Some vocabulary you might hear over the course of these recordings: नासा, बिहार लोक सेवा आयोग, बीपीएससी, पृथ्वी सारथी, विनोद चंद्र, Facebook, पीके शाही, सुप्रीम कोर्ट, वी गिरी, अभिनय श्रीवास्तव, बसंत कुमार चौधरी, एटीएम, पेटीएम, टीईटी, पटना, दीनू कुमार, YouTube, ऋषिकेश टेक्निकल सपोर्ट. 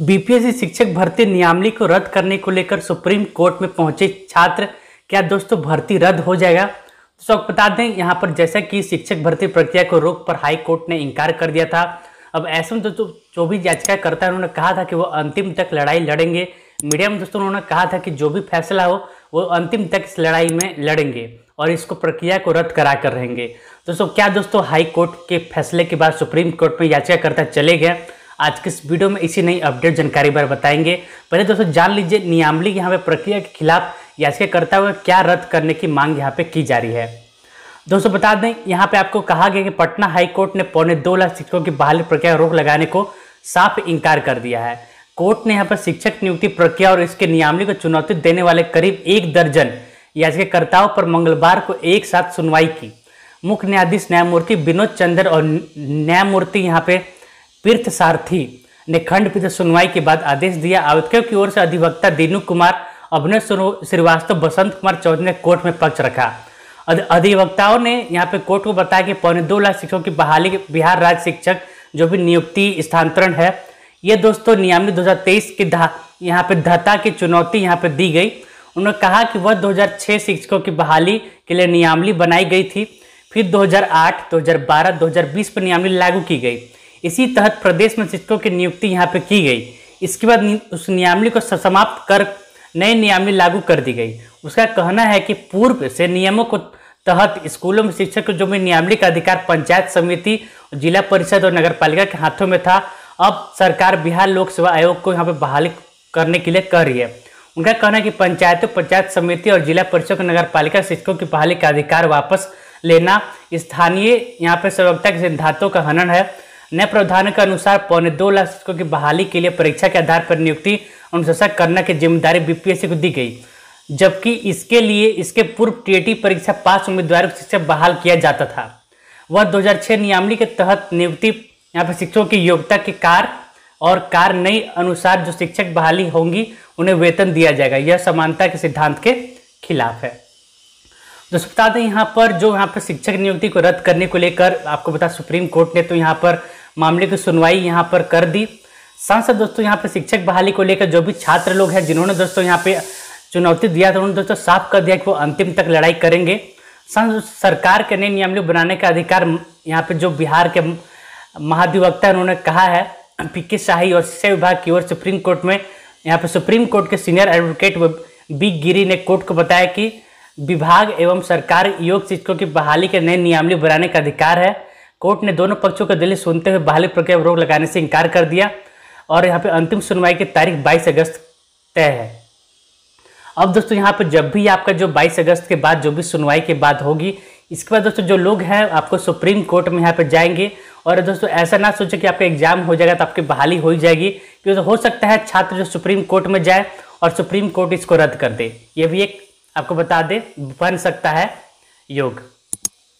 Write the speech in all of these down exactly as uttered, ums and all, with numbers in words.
बीपीएससी शिक्षक भर्ती नियमावली को रद्द करने को लेकर सुप्रीम कोर्ट में पहुंचे छात्र, क्या दोस्तों भर्ती रद्द हो जाएगा? दोस्तों आपको बता दें, यहाँ पर जैसा कि शिक्षक भर्ती प्रक्रिया को रोक पर हाई कोर्ट ने इनकार कर दिया था। अब ऐसे में दोस्तों जो भी याचिकाकर्ता है उन्होंने कहा था कि वो अंतिम तक लड़ाई लड़ेंगे। मीडिया में दोस्तों उन्होंने कहा था कि जो भी फैसला हो वो अंतिम तक इस लड़ाई में लड़ेंगे और इसको प्रक्रिया को रद्द करा कर रहेंगे। दोस्तों क्या दोस्तों हाई कोर्ट के फैसले के बाद सुप्रीम कोर्ट में याचिकाकर्ता चले गए? आज के इस वीडियो में इसी नई अपडेट जानकारी बार बताएंगे। पहले दोस्तों जान लीजिए नियमावली यहाँ पे प्रक्रिया के खिलाफ याचिकाकर्ता हुआ क्या रद्द करने की मांग यहाँ पे की जा रही है। दोस्तों बता दें, यहाँ पे आपको कहा गया कि पटना हाई कोर्ट ने पौने दो लाख शिक्षकों की बहाली प्रक्रिया रोक लगाने को साफ इनकार कर दिया है। कोर्ट ने यहाँ पर शिक्षक नियुक्ति प्रक्रिया और इसके नियमावली को चुनौती देने वाले करीब एक दर्जन याचिकाकर्ताओं पर मंगलवार को एक साथ सुनवाई की। मुख्य न्यायाधीश न्यायमूर्ति विनोद चंद्र और न्यायमूर्ति यहाँ पे पृथ्वी सारथी ने खंडपीठ सुनवाई के बाद आदेश दिया। आवेदकों की ओर से अधिवक्ता दीनू कुमार, अभिनय श्रीवास्तव, बसंत कुमार चौधरी ने कोर्ट में पक्ष रखा। अधिवक्ताओं ने यहाँ पे कोर्ट को बताया कि पौने दो लाख शिक्षकों की बहाली के बिहार राज्य शिक्षक जो भी नियुक्ति स्थानांतरण है, ये दोस्तों नियमावली दो हज़ार तेईस की यहाँ पे धता की चुनौती यहाँ पे दी गई। उन्होंने कहा कि वह दो हज़ार छह शिक्षकों की बहाली के लिए नियमावली बनाई गई थी, फिर दो हज़ार आठ, दो हज़ार बारह, दो हज़ार बीस पर नियमावली लागू की गई। इसी तहत प्रदेश में शिक्षकों की नियुक्ति यहाँ पे की गई। इसके बाद उस नियमावली को समाप्त कर नई नियमावली लागू कर दी गई। उसका कहना है कि पूर्व से नियमों को तहत स्कूलों में शिक्षक जो भी नियमावली का अधिकार पंचायत समिति, जिला परिषद और नगरपालिका के हाथों में था, अब सरकार बिहार लोक सेवा आयोग को यहाँ पे बहाली करने के लिए कह रही है। उनका कहना है कि पंचायतों, पंचायत समिति और जिला परिषद नगर पालिका शिक्षकों की बहाली का अधिकार वापस लेना स्थानीय यहाँ पे सर्वकता के सिद्धांतों का हनन है। नए प्रावधान के अनुसार पौने दो लाख शिक्षकों की बहाली के लिए परीक्षा के आधार पर नियुक्ति अनुशासन करने की जिम्मेदारी बीपीएससी को दी गई, जबकि इसके लिए इसके पूर्व टीईटी परीक्षा पास उम्मीदवारों को शिक्षक बहाल किया जाता था। वह दो हज़ार छः नियमावली के तहत नियुक्ति यहाँ पर शिक्षकों की योग्यता के कार और कार नई अनुसार जो शिक्षक बहाली होंगी उन्हें वेतन दिया जाएगा। यह समानता के सिद्धांत के खिलाफ है। दोस्तों बता दें, यहाँ पर जो यहाँ पर शिक्षक नियुक्ति को रद्द करने को लेकर आपको बता सुप्रीम कोर्ट ने तो यहाँ पर मामले की सुनवाई यहाँ पर कर दी। साथ साथ दोस्तों यहाँ पर शिक्षक बहाली को लेकर जो भी छात्र लोग हैं जिन्होंने दोस्तों यहाँ पे चुनौती दिया था, उन्होंने दोस्तों साफ कर दिया कि वो अंतिम तक लड़ाई करेंगे। साथ सरकार के नए नियमावली बनाने का अधिकार यहाँ पर जो बिहार के महाधिवक्ता उन्होंने कहा है पीके शाही और शिक्षा विभाग की ओर सुप्रीम कोर्ट में यहाँ पर सुप्रीम कोर्ट के सीनियर एडवोकेट वी गिरी ने कोर्ट को बताया कि विभाग एवं सरकार योग्य शिक्षकों की बहाली के नए नियमावली बनाने का अधिकार है। कोर्ट ने दोनों पक्षों की दलील सुनते हुए बहाली प्रक्रिया रोक लगाने से इनकार कर दिया और यहाँ पर अंतिम सुनवाई की तारीख बाईस अगस्त तय है। अब दोस्तों यहाँ पर जब भी आपका जो बाईस अगस्त के बाद जो भी सुनवाई के बाद होगी, इसके बाद दोस्तों जो लोग हैं आपको सुप्रीम कोर्ट में यहाँ पर जाएंगे। और दोस्तों ऐसा ना सोचे कि आपका एग्जाम हो जाएगा तो आपकी बहाली हो ही जाएगी, क्योंकि हो सकता है छात्र जो सुप्रीम कोर्ट में जाए और सुप्रीम कोर्ट इसको रद्द कर दे। ये भी एक आपको बता दे बन सकता है योग।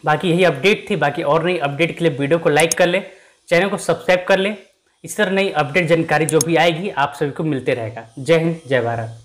बाकी यही अपडेट थी। बाकी और नई अपडेट के लिए वीडियो को लाइक कर लें, चैनल को सब्सक्राइब कर लें। इस तरह नई अपडेट जानकारी जो भी आएगी आप सभी को मिलते रहेगा। जय हिंद, जय भारत।